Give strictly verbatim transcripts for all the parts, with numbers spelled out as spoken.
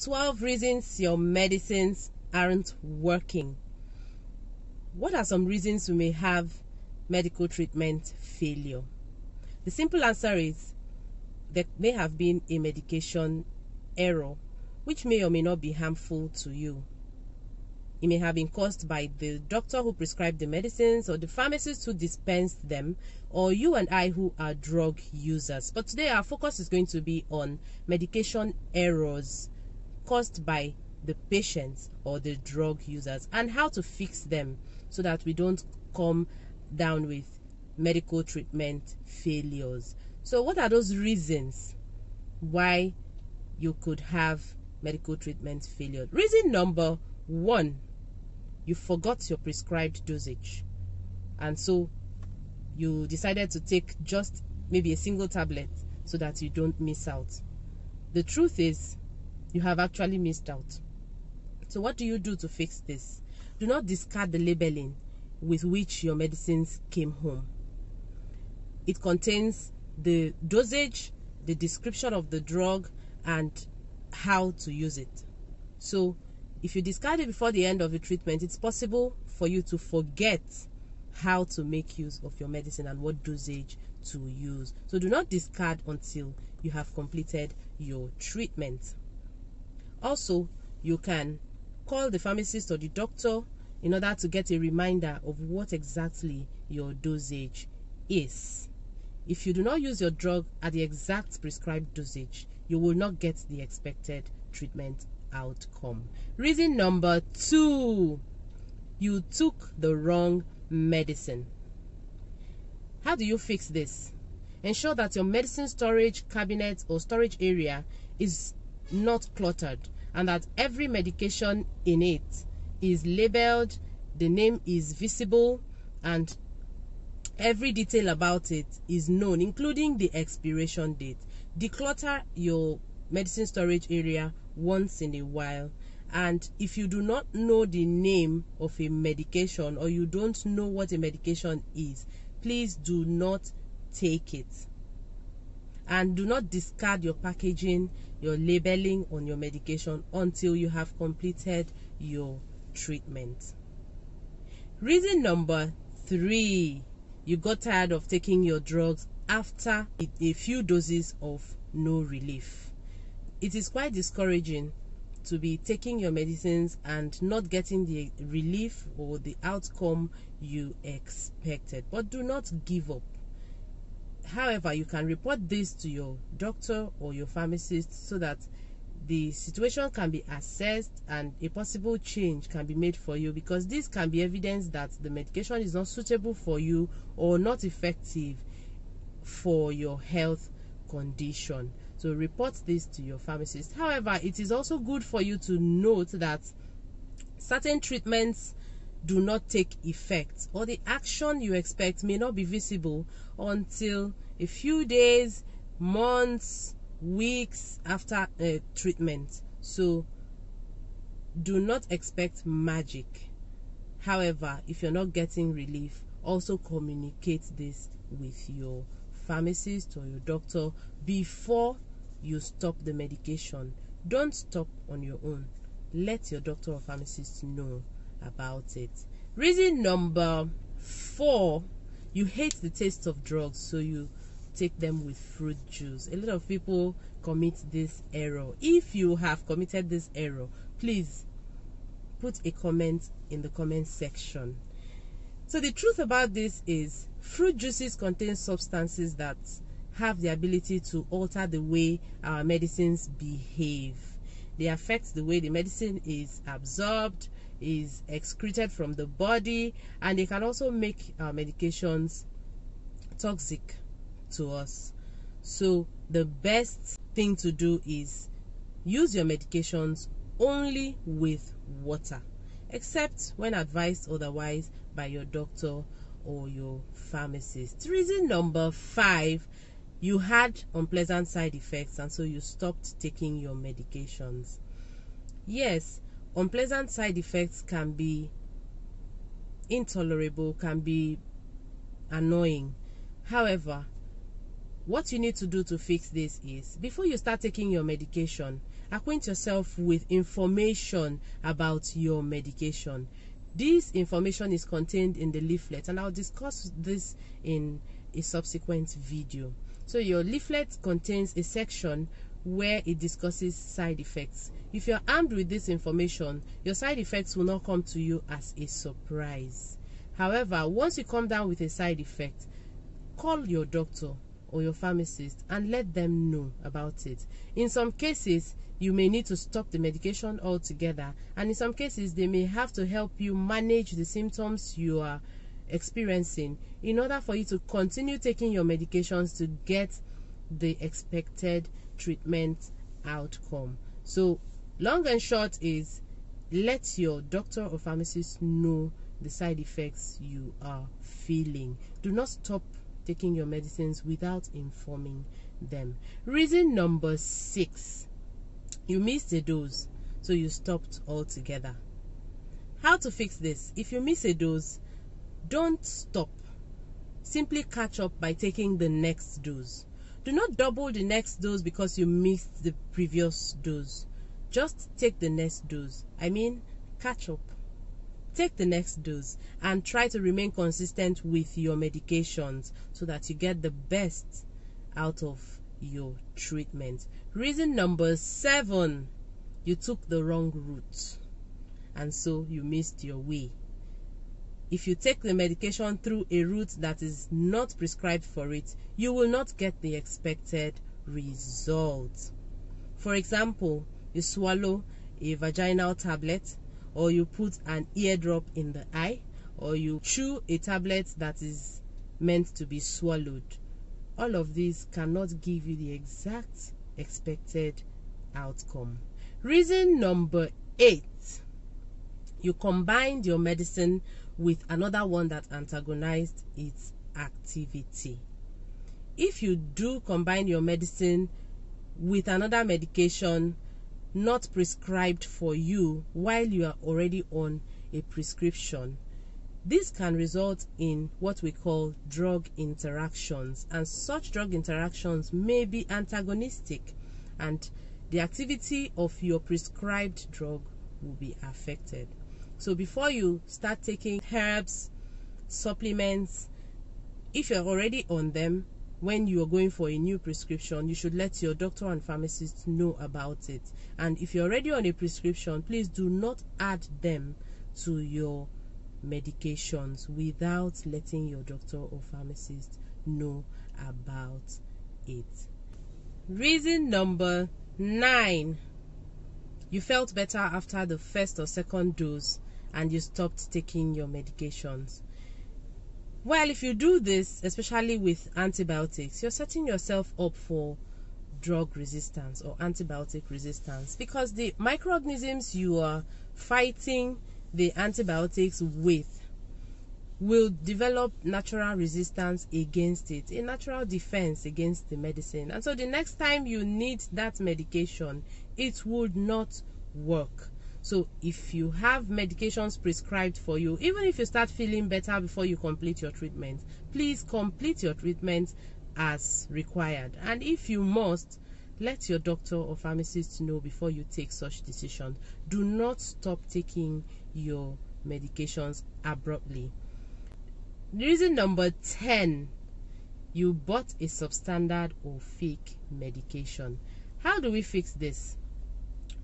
twelve reasons your medicines aren't working. What are some reasons we may have medical treatment failure? The simple answer is there may have been a medication error, which may or may not be harmful to you. It may have been caused by the doctor who prescribed the medicines, or the pharmacist who dispensed them, or you and I who are drug users. But today our focus is going to be on medication errors caused by the patients or the drug users and how to fix them so that we don't come down with medical treatment failures. So what are those reasons why you could have medical treatment failure? Reason number one. You forgot your prescribed dosage, and so you decided to take just maybe a single tablet so that you don't miss out. The truth is you have actually missed out. So what do you do to fix this? Do not discard the labeling with which your medicines came home. It contains the dosage, the description of the drug, and how to use it. So if you discard it before the end of the treatment, it's possible for you to forget how to make use of your medicine and what dosage to use. So do not discard until you have completed your treatment. Also, you can call the pharmacist or the doctor in order to get a reminder of what exactly your dosage is. If you do not use your drug at the exact prescribed dosage, you will not get the expected treatment outcome. Reason number two, you took the wrong medicine. How do you fix this? Ensure that your medicine storage cabinet or storage area is not cluttered, and that every medication in it is labeled, the name is visible, and every detail about it is known, including the expiration date. Declutter your medicine storage area once in a while, and if you do not know the name of a medication or you don't know what a medication is, please do not take it. And do not discard your packaging, your labeling on your medication until you have completed your treatment. Reason number three, you got tired of taking your drugs after a few doses of no relief. It is quite discouraging to be taking your medicines and not getting the relief or the outcome you expected, but do not give up. However, you can report this to your doctor or your pharmacist so that the situation can be assessed and a possible change can be made for you, because this can be evidence that the medication is not suitable for you or not effective for your health condition. So report this to your pharmacist. However, it is also good for you to note that certain treatments do not take effect, or the action you expect may not be visible until a few days, months, weeks after uh, treatment. So do not expect magic. However, if you're not getting relief, also communicate this with your pharmacist or your doctor before you stop the medication. Don't stop on your own. Let your doctor or pharmacist know about it. Reason number four, you hate the taste of drugs, so you take them with fruit juice. A lot of people commit this error. If you have committed this error, please put a comment in the comment section. So the truth about this is fruit juices contain substances that have the ability to alter the way our medicines behave. They affect the way the medicine is absorbed, is excreted from the body, and they can also make our medications toxic to us. So the best thing to do is use your medications only with water, except when advised otherwise by your doctor or your pharmacist. Reason number five, you had unpleasant side effects, and so you stopped taking your medications. Yes, unpleasant side effects can be intolerable, can be annoying. However, what you need to do to fix this is, before you start taking your medication, Acquaint yourself with information about your medication. This information is contained in the leaflet, and I'll discuss this in a subsequent video. So your leaflet contains a section where it discusses side effects. If you're armed with this information, your side effects will not come to you as a surprise. However, once you come down with a side effect, call your doctor or your pharmacist and let them know about it. In some cases, you may need to stop the medication altogether, and in some cases, they may have to help you manage the symptoms you are experiencing in order for you to continue taking your medications to get the expected treatment outcome. So long and short is, let your doctor or pharmacist know the side effects you are feeling. Do not stop taking your medicines without informing them. Reason number six, you missed a dose, so you stopped altogether. How to fix this? If you miss a dose, don't stop. Simply catch up by taking the next dose. Do not double the next dose because you missed the previous dose. Just take the next dose. I mean, catch up. Take the next dose and try to remain consistent with your medications so that you get the best out of your treatment. Reason number seven, you took the wrong route, and so you missed your way. If you take the medication through a route that is not prescribed for it, you will not get the expected result. For example, you swallow a vaginal tablet, or you put an eardrop in the eye, or you chew a tablet that is meant to be swallowed. All of these cannot give you the exact expected outcome. Reason number eight, you combined your medicine with another one that antagonized its activity. If you do combine your medicine with another medication not prescribed for you while you are already on a prescription, this can result in what we call drug interactions, and such drug interactions may be antagonistic, and the activity of your prescribed drug will be affected. So before you start taking herbs, supplements, if you're already on them, when you're going for a new prescription, you should let your doctor and pharmacist know about it. And if you're already on a prescription, please do not add them to your medications without letting your doctor or pharmacist know about it. Reason number nine, you felt better after the first or second dose, and you stopped taking your medications. Well, if you do this, especially with antibiotics, you're setting yourself up for drug resistance or antibiotic resistance, because the microorganisms you are fighting the antibiotics with will develop natural resistance against it, a natural defense against the medicine. And so the next time you need that medication, it would not work. So if you have medications prescribed for you, even if you start feeling better before you complete your treatment, please complete your treatment as required. And if you must, let your doctor or pharmacist know before you take such decision. Do not stop taking your medications abruptly. Reason number ten, you bought a substandard or fake medication. How do we fix this?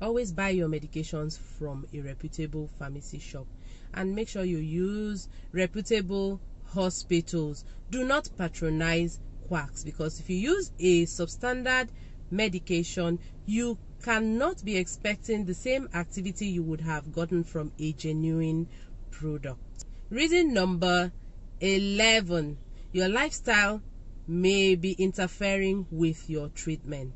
Always buy your medications from a reputable pharmacy shop, and make sure you use reputable hospitals. Do not patronize quacks, because if you use a substandard medication, you cannot be expecting the same activity you would have gotten from a genuine product. Reason number eleven, your lifestyle may be interfering with your treatment.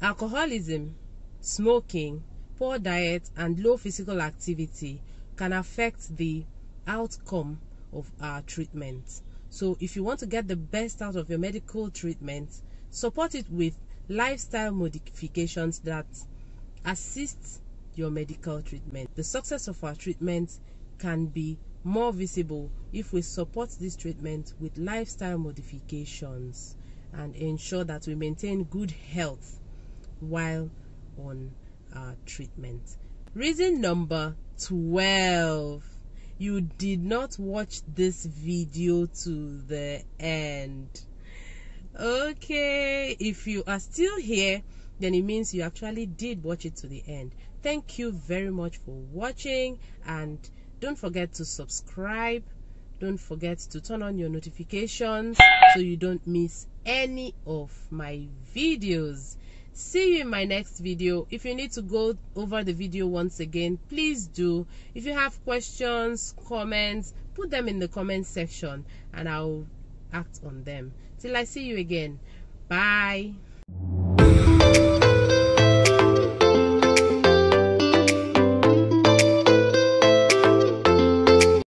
Alcoholism, smoking, poor diet, and low physical activity can affect the outcome of our treatment. So if you want to get the best out of your medical treatment, support it with lifestyle modifications that assist your medical treatment. The success of our treatment can be more visible if we support this treatment with lifestyle modifications and ensure that we maintain good health while on uh, treatment. Reason number twelve. You did not watch this video to the end. Okay, if you are still here, then it means you actually did watch it to the end. Thank you very much for watching, and don't forget to subscribe. Don't forget to turn on your notifications so you don't miss any of my videos. See you in my next video. If you need to go over the video once again, please do. If you have questions, comments, put them in the comment section and I'll act on them. Till I see you again. Bye.